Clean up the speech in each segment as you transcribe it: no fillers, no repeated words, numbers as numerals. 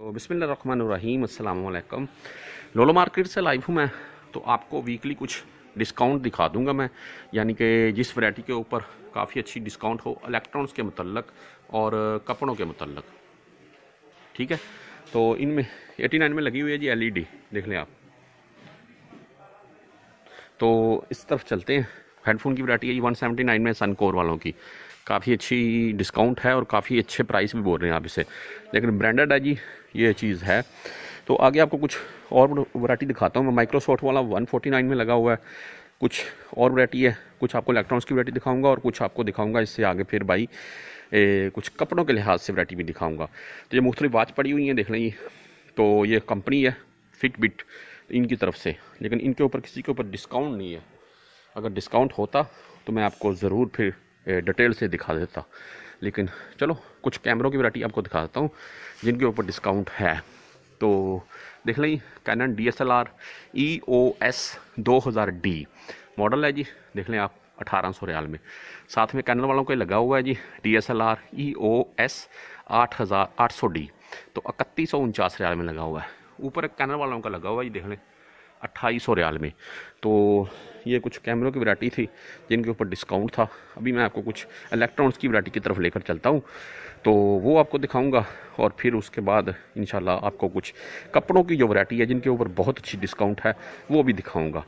तो बिस्मिल्लाहिर्रहमानिर्रहीम, अस्सलामुअलैकुम। लूलू मार्केट से लाइव हूँ मैं। तो आपको वीकली कुछ डिस्काउंट दिखा दूंगा मैं, यानी कि जिस वैरायटी के ऊपर काफ़ी अच्छी डिस्काउंट हो इलेक्ट्रॉनिक्स के मतलब और कपड़ों के मतलब, ठीक है। तो इनमें 89 में लगी हुई है जी LED, देख लें आप। तो इस तरफ चलते हैं। हेडफोन की वैरायटी है जी 179 में, सनकोर वालों की काफ़ी अच्छी डिस्काउंट है और काफ़ी अच्छे प्राइस भी बोल रहे हैं आप इसे, लेकिन ब्रांडेड है जी ये चीज़ है। तो आगे आपको कुछ और वैरायटी दिखाता हूँ मैं। माइक्रोसॉफ्ट वाला 149 में लगा हुआ है, कुछ और वैरायटी है, कुछ आपको इलेक्ट्रॉनिक्स की वैरायटी दिखाऊंगा और कुछ आपको दिखाऊंगा इससे आगे फिर भाई कुछ कपड़ों के लिहाज से वैरायटी भी दिखाऊंगा। तो ये मुख्तलिफ वाच पड़ी हुई हैं, देख लें। तो ये कंपनी है फिटबिट इनकी तरफ से, लेकिन इनके ऊपर किसी के ऊपर डिस्काउंट नहीं है। अगर डिस्काउंट होता तो मैं आपको ज़रूर फिर डिटेल से दिखा देता, लेकिन चलो कुछ कैमरों की वैरायटी आपको दिखा देता हूँ जिनके ऊपर डिस्काउंट है। तो देख लें, cannon DSLR EOS 2000D model है जी, देख लें आप, 1800 रियाल में। साथ में कैनन वालों को लगा हुआ है जी DSLR EOS 8800D, तो 3149 रियाल में लगा हुआ है। ऊपर एक कैनन वालों का लगा हुआ है जी, देख लें, 2800 रियाल में। तो ये कुछ कैमरों की वैरायटी थी जिनके ऊपर डिस्काउंट था। अभी मैं आपको कुछ इलेक्ट्रॉनिक्स की वैरायटी की तरफ लेकर चलता हूँ, तो वो आपको दिखाऊंगा और फिर उसके बाद इंशाल्लाह आपको कुछ कपड़ों की जो वैरायटी है जिनके ऊपर बहुत अच्छी डिस्काउंट है वो भी दिखाऊंगा।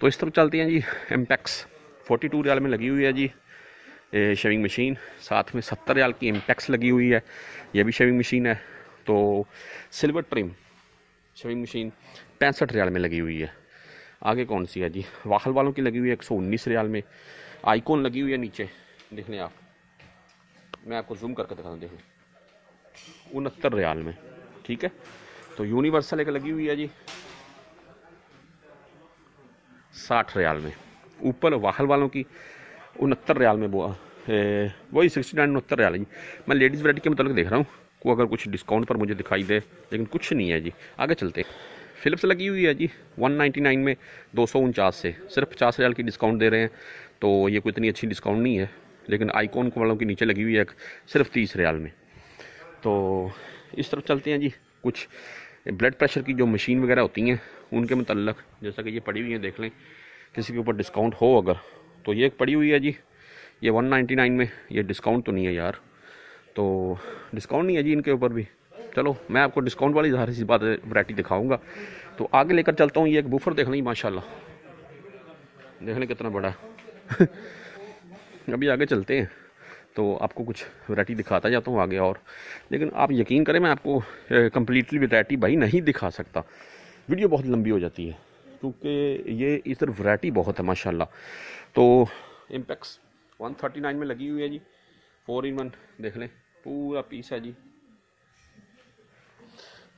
तो इस तरफ चलते हैं जी। इम्पेक्स 42 रियाल में लगी हुई है जी शेविंग मशीन। साथ में 70 रियाल की इम्पेक्स लगी हुई है, यह भी शेविंग मशीन है। तो सिल्वर ट्रिम शेविंग मशीन 65 रियाल में लगी हुई है। आगे कौन सी है जी? वाहल वालों की लगी हुई है 119 रियाल में। आइकॉन लगी हुई है नीचे, देख लें आप, मैं आपको जूम करके दिखा दूँ, देख लें, 69 रियाल में, ठीक है। तो यूनिवर्सल एक लगी हुई है जी 60 रियाल में। ऊपर वाहल वालों की 69 रियाल में, वही 69 रियाल है जी। मैं लेडीज़ वैरायटी के मतलब देख रहा हूँ को अगर कुछ डिस्काउंट पर मुझे दिखाई दे, लेकिन कुछ नहीं है जी। आगे चलते हैं। फिलिप्स लगी हुई है जी 199 में 249 से, सिर्फ 50 रियाल की डिस्काउंट दे रहे हैं। तो ये कोई इतनी अच्छी डिस्काउंट नहीं है, लेकिन आइकॉन वालों के नीचे लगी हुई है सिर्फ 30 रियाल में। तो इस तरफ चलते हैं जी। कुछ ब्लड प्रेशर की जो मशीन वगैरह होती हैं उनके मतलब, जैसा कि ये पड़ी हुई है, देख लें किसी के ऊपर डिस्काउंट हो अगर, तो ये पड़ी हुई है जी, ये 199 में। ये डिस्काउंट तो नहीं है यार, तो डिस्काउंट नहीं है जी इनके ऊपर भी। चलो मैं आपको डिस्काउंट वाली ज़ाहिर सी बात वैरायटी दिखाऊंगा। तो आगे लेकर चलता हूँ। ये एक बुफर देख लें, माशाल्लाह, देख लें कितना बड़ा अभी आगे चलते हैं, तो आपको कुछ वैरायटी दिखाता जाता हूँ आगे और, लेकिन आप यकीन करें मैं आपको कम्प्लीटली वैरायटी भाई नहीं दिखा सकता, वीडियो बहुत लंबी हो जाती है, क्योंकि ये इस तरफ वैरायटी बहुत है माशाल्लाह। तो इम्पेक्स 139 में लगी हुई है जी 4 in 1, देख लें, पूरा पीस है जी।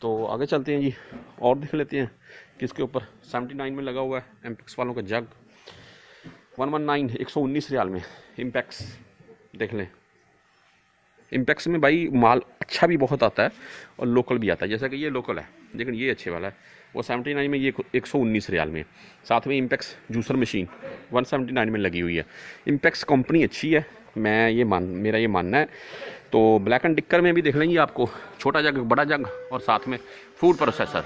तो आगे चलते हैं जी और देख लेते हैं किसके ऊपर। 79 में लगा हुआ है इम्पेक्स वालों का जग 119, 119 रियाल में इम्पेक्स, देख लें। इम्पेक्स में भाई माल अच्छा भी बहुत आता है और लोकल भी आता है, जैसा कि ये लोकल है लेकिन ये अच्छे वाला है, वो 79 में, ये 119 रियाल में। साथ में इम्पेक्स जूसर मशीन 179 में लगी हुई है। इम्पेक्स कंपनी अच्छी है, मैं ये मेरा ये मानना है। तो ब्लैक एंड डिकर में भी देख लेंगे आपको, छोटा जग, बड़ा जग, और साथ में फूड प्रोसेसर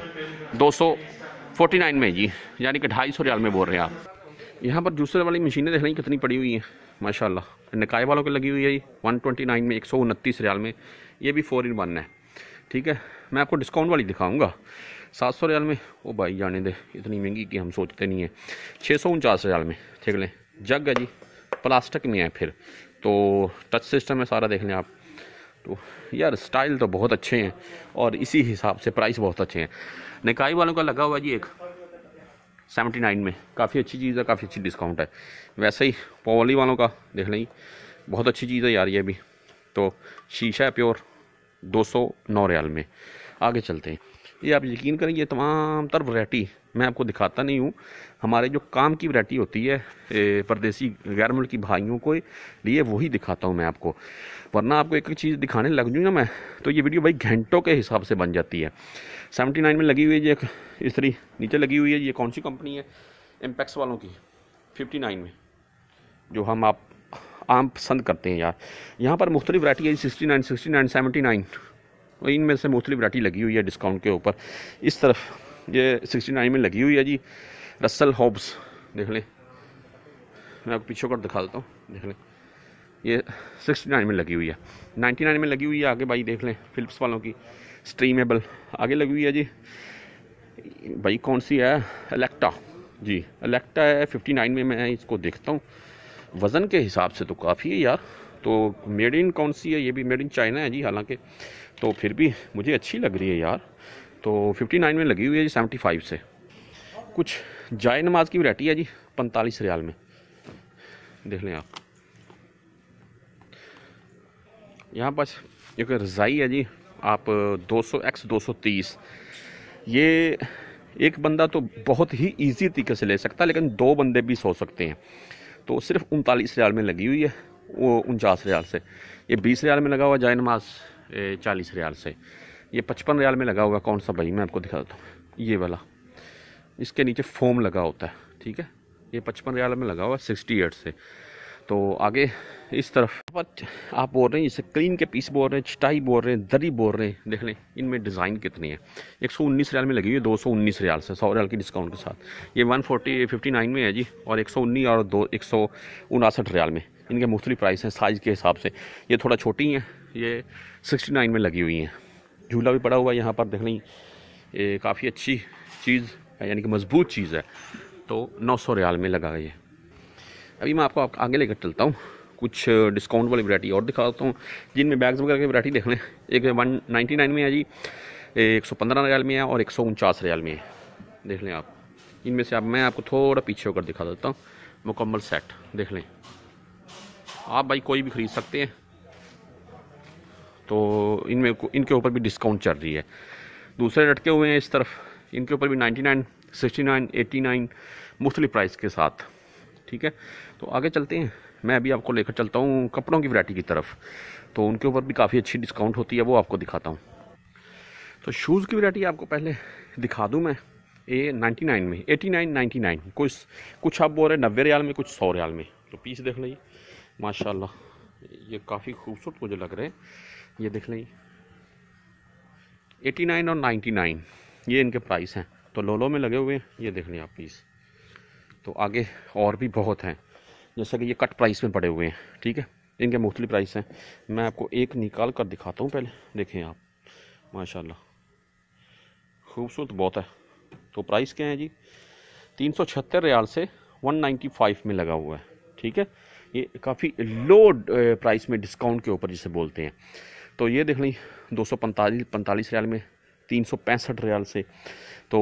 249 में जी, यानी कि 250 रियाल में बोल रहे हैं आप। यहाँ पर जूसर वाली मशीनें देख लेंगे कितनी पड़ी हुई हैं माशाल्लाह। निकाय वालों की लगी हुई है ये 129 में, 129 रियाल में। ये भी 4 in 1 है, ठीक है। मैं आपको डिस्काउंट वाली दिखाऊंगा 700 रियाल में। ओ भाई जाने दे, इतनी महंगी कि हम सोचते नहीं है। 649 रियाल में, देख लें, जग है जी, प्लास्टिक में है फिर, तो टच सिस्टम है सारा, देख लें आप। तो यार स्टाइल तो बहुत अच्छे हैं और इसी हिसाब से प्राइस बहुत अच्छे हैं। निकाय वालों का लगा हुआ जी एक 79 में, काफ़ी अच्छी चीज़ है, काफ़ी अच्छी डिस्काउंट है। वैसे ही पॉली वालों का देख लें, बहुत अच्छी चीज़ है यार ये भी। तो शीशा है प्योर 209 रियाल में। आगे चलते हैं। ये आप यकीन करें ये तमाम तर वैरायटी मैं आपको दिखाता नहीं हूँ, हमारे जो काम की वैरायटी होती है परदेसी गैर मुल्की भाइयों को लिए वही दिखाता हूँ मैं आपको, वरना आपको एक एक चीज़ दिखाने लग जूँगा मैं तो ये वीडियो भाई घंटों के हिसाब से बन जाती है। 79 में लगी हुई है ये एक इस्त्री, नीचे लगी हुई है ये कौन सी कंपनी है, इम्पेक्स वालों की 59 में, जो हम आप आम पसंद करते हैं यार। यहाँ पर मुख्तलिफ वैरायटी है 69, 79, 79, और इनमें से मुख्तलिफ वैरायटी लगी हुई है डिस्काउंट के ऊपर। इस तरफ ये 69 में लगी हुई है जी रसल हॉब्स, देख लें, मैं आपको पीछे कर दिखा देता हूँ, देख लें ये 69 में लगी हुई है, 99 में लगी हुई है आगे भाई देख लें, फिलिप्स वालों की स्ट्रीमेबल आगे लगी हुई है जी भाई, कौन सी है इलेक्ट्रा जी, इलेक्ट्रा है 59 में। मैं इसको देखता हूँ वज़न के हिसाब से तो काफ़ी है यार, तो मेड इन कौन सी है, ये भी मेड इन चाइना है जी हालांकि, तो फिर भी मुझे अच्छी लग रही है यार, तो 59 में लगी हुई है जी 75 से। कुछ जाय नमाज की वैरायटी है जी 45 रियाल में, देख लें आप। यहाँ पास एक रज़ाई है जी आप 200x230, ये एक बंदा तो बहुत ही ईजी तरीके से ले सकता है लेकिन दो बंदे भी सो सकते हैं, तो सिर्फ 39 रियाल में लगी हुई है, वो 49 रियाल से। ये 20 रियाल में लगा हुआ जाय नमाज 40 रियाल से। ये 55 रियाल में लगा हुआ कौन सा भाई, मैं आपको दिखा देता हूँ, ये वाला, इसके नीचे फोम लगा होता है, ठीक है, ये 55 रियाल में लगा हुआ 68 से। तो आगे इस तरफ आप बोल रहे हैं इसे क्लीन के पीस बोल रहे हैं, चटाई बोल रहे हैं, दरी बोल रहे हैं, देख लें इनमें डिज़ाइन कितनी है। 119 रियाल में लगी हुई है 219 रियाल से, 100 रियाल की डिस्काउंट के साथ। ये 159 में है जी और 119 और 159 रियाल में, इनके मुख्तलिफ प्राइस हैं साइज़ के हिसाब से। ये थोड़ा छोटी हैं, ये 69 में लगी हुई हैं। झूला भी पड़ा हुआ है यहाँ पर, देख लें, ये काफ़ी अच्छी चीज़ है यानी कि मजबूत चीज़ है, तो 900 रियाल में लगा है। अभी मैं आपको आगे लेकर चलता हूँ, कुछ डिस्काउंट वाली वैरायटी और दिखा देता हूँ जिनमें बैग्स वगैरह की वैरायटी देख लें। एक 199 में है जी, 115 रियाल में है और 149 रियाल में है, देख लें आप। इनमें से मैं आपको थोड़ा पीछे होकर दिखा देता हूँ, मुकम्मल सेट देख लें आप भाई, कोई भी ख़रीद सकते हैं। तो इनमें इनके ऊपर भी डिस्काउंट चल रही है। दूसरे लटके हुए हैं इस तरफ, इनके ऊपर भी 99, 69, 89 मुख्तलिफ प्राइस के साथ, ठीक है। तो आगे चलते हैं, मैं अभी आपको लेकर चलता हूँ कपड़ों की वैरायटी की तरफ, तो उनके ऊपर भी काफ़ी अच्छी डिस्काउंट होती है, वो आपको दिखाता हूँ। तो शूज़ की वैरायटी आपको पहले दिखा दूँ मैं, ये 99 में, 89, 99, कुछ आप बोल रहे 90 रियाल में, कुछ 100 रियाल में। तो पीस देख लीजिए माशाल्लाह, ये काफ़ी खूबसूरत मुझे लग रहे हैं, ये देख लीजिए 89 और 99 ये इनके प्राइस हैं, तो लोलो में लगे हुए हैं, ये देख लें आप पीस। तो आगे और भी बहुत हैं, जैसा कि ये कट प्राइस में पड़े हुए हैं, ठीक है, इनके मुख्तलिफ प्राइस हैं। मैं आपको एक निकाल कर दिखाता हूँ, पहले देखें आप माशाल्लाह खूबसूरत बहुत है। तो प्राइस क्या है जी, 376 रियाल से 195 में लगा हुआ है, ठीक है, ये काफ़ी लो प्राइस में डिस्काउंट के ऊपर जिसे बोलते हैं। तो ये देख लें 245 रियाल में, 365 रियाल से, तो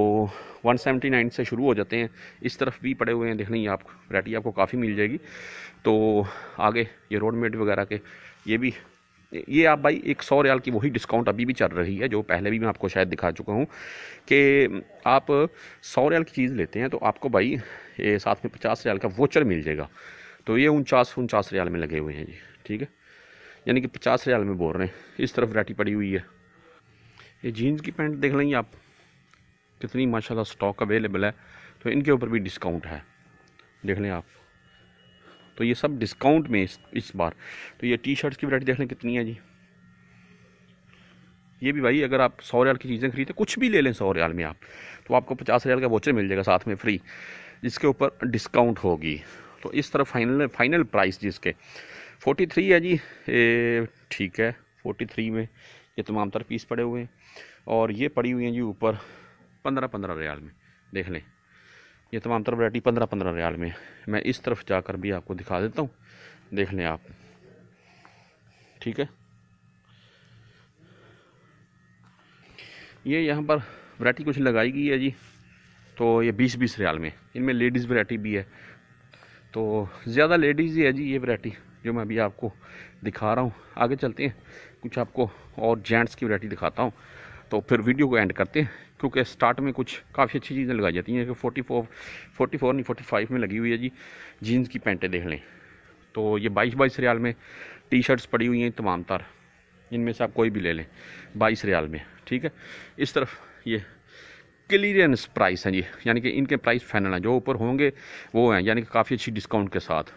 179 से शुरू हो जाते हैं। इस तरफ भी पड़े हुए हैं, देख लें आप, वैरायटी आपको काफ़ी मिल जाएगी। तो आगे ये रोडमेड वगैरह के, ये भी, ये आप भाई 100 रियाल की वही डिस्काउंट अभी भी चल रही है जो पहले भी मैं आपको शायद दिखा चुका हूँ, कि आप 100 रियाल की चीज़ लेते हैं तो आपको भाई साथ में 50 रियाल का वोचर मिल जाएगा। तो ये 49 रियाल में लगे हुए हैं जी, ठीक है, यानी कि 50 रियाल में बोल रहे हैं। इस तरफ वैरायटी पड़ी हुई है, ये जीन्स की पैंट देख लेंगे आप कितनी माशाल्लाह स्टॉक अवेलेबल है, तो इनके ऊपर भी डिस्काउंट है, देख लें आप। तो ये सब डिस्काउंट में इस बार। तो ये टी शर्ट्स की वैरायटी देख लें कितनी है जी, ये भी भाई अगर आप 100 रियाल की चीज़ें खरीदें, कुछ भी ले लें 100 रियाल में आप, तो आपको 50 रियाल का वोचर मिल जाएगा साथ में फ्री, जिसके ऊपर डिस्काउंट होगी। तो इस तरह फाइनल प्राइस जिसके 43 है जी, ठीक है, 43 में ये तमाम तर पीस पड़े हुए हैं। और ये पड़ी हुई हैं जी ऊपर 15-15 रियाल में, देख लें, ये तमाम तर वैरायटी 15-15 रियाल में। मैं इस तरफ जाकर भी आपको दिखा देता हूँ, देख लें आप, ठीक है। ये यहाँ पर वैरायटी कुछ लगाई गई है जी, तो ये 20-20 रियाल में, इनमें लेडीज़ वैरायटी भी है, तो ज़्यादा लेडीज़ ही है जी ये वैरायटी जो मैं अभी आपको दिखा रहा हूँ। आगे चलते हैं, कुछ आपको और जेंट्स की वैरायटी दिखाता हूँ, तो फिर वीडियो को एंड करते हैं, क्योंकि स्टार्ट में कुछ काफ़ी अच्छी चीज़ें लगाई जाती हैं। 44 नहीं 45 में लगी हुई है जी जीन्स की पैंटें, देख लें। तो ये 22-22 रियाल में टी शर्ट्स पड़ी हुई हैं तमाम तार, इनमें से आप कोई भी ले लें 22 रियाल में, ठीक है। इस तरफ ये क्लियरेंस प्राइस हैं जी, यानी कि इनके प्राइस फाइनल हैं, जो ऊपर होंगे वो हैं, यानी कि काफ़ी अच्छी डिस्काउंट के साथ।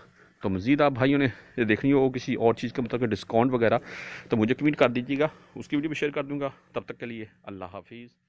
तो मज़ीद आप भाइयों ने ये देखनी हो किसी और चीज़ का मतलब डिस्काउंट वगैरह तो मुझे कमेंट कर दीजिएगा, उसकी वीडियो भी शेयर कर दूँगा। तब तक के लिए अल्लाह हाफिज़।